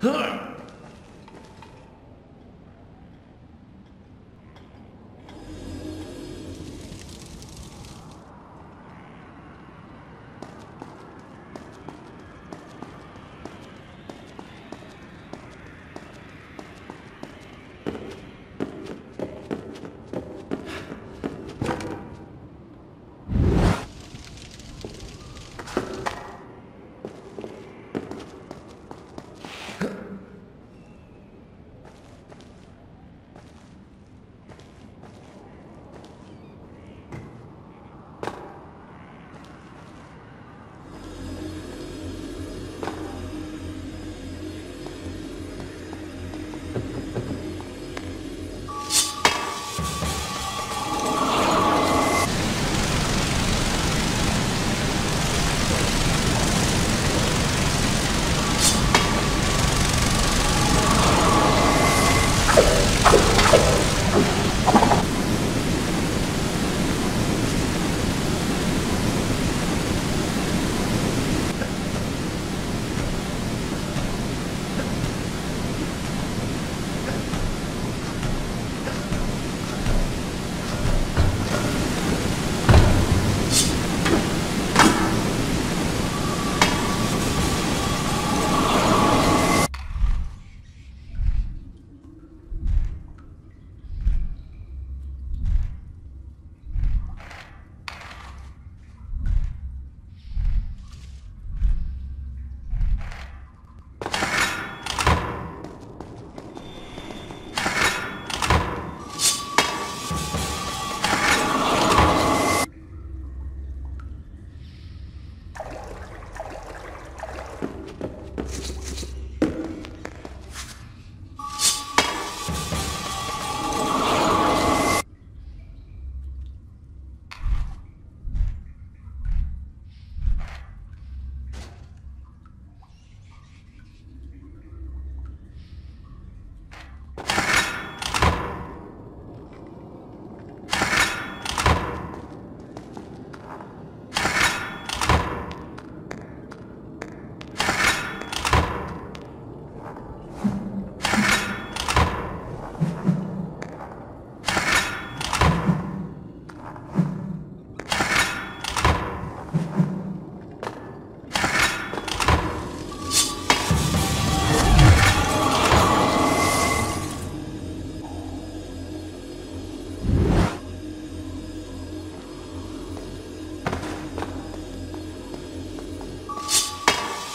Huh!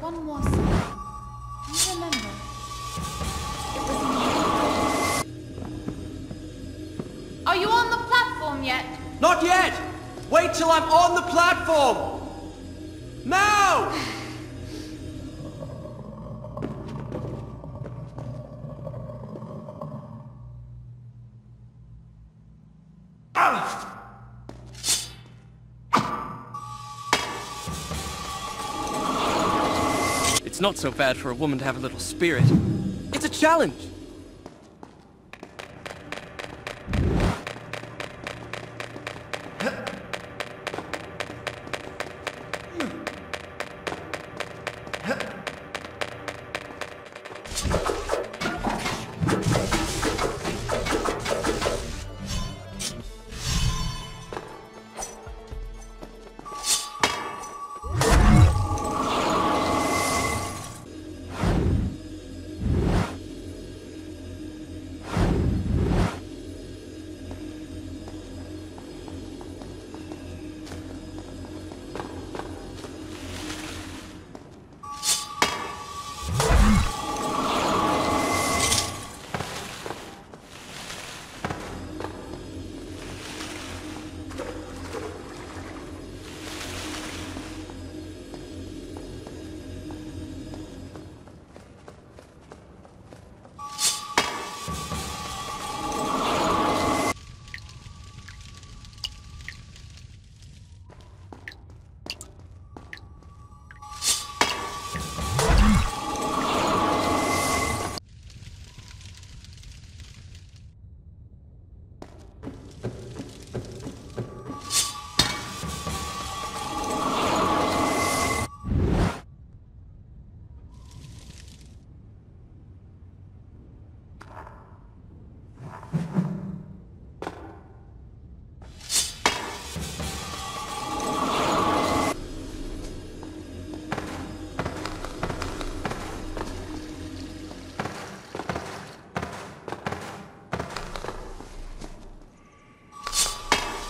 One more song. Do you remember? It was me. Are you on the platform yet? Not yet! Wait till I'm on the platform! Now! It's not so bad for a woman to have a little spirit. It's a challenge!